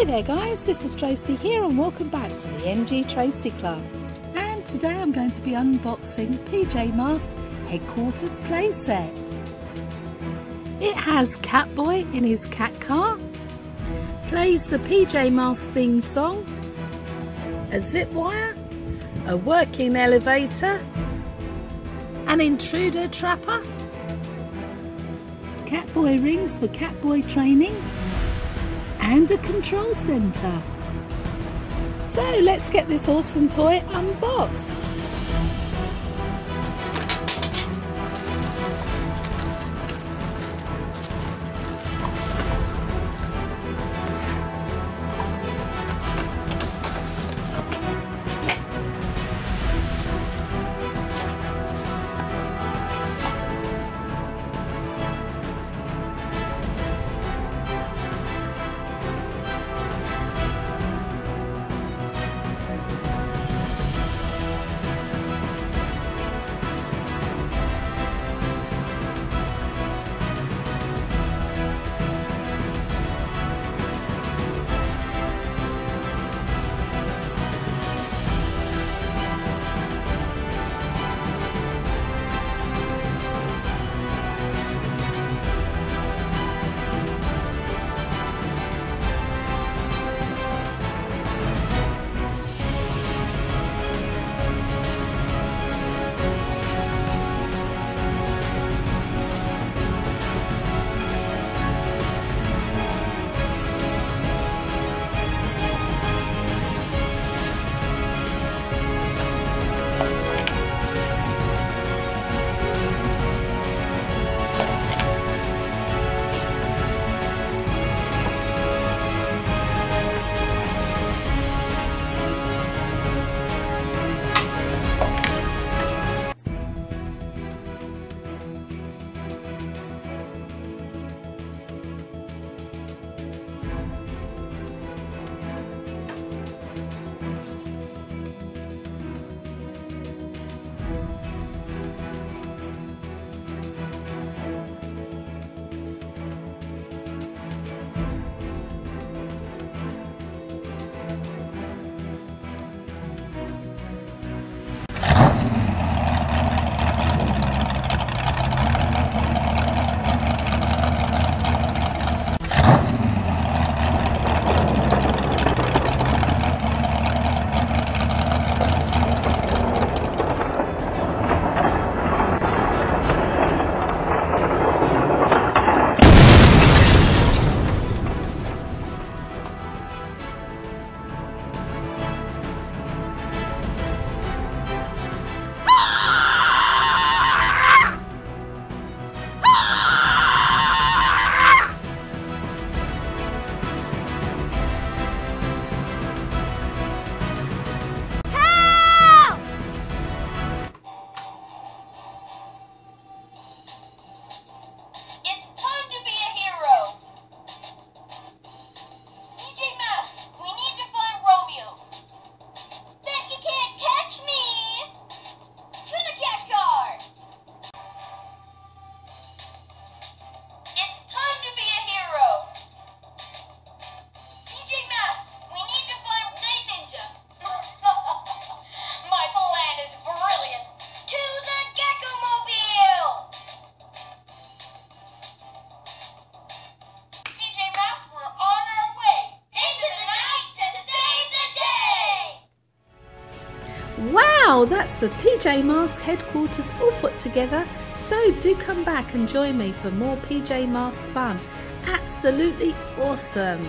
Hi there guys, this is Tracy here and welcome back to the MG Tracy Club. And today I'm going to be unboxing PJ Masks Headquarters playset. It has Catboy in his cat car, plays the PJ Masks theme song, a zip wire, a working elevator, an intruder trapper, Catboy rings for Catboy training, and a control center. So let's get this awesome toy unboxed. Wow, that's the PJ Masks Headquarters all put together, so do come back and join me for more PJ Masks fun. Absolutely awesome!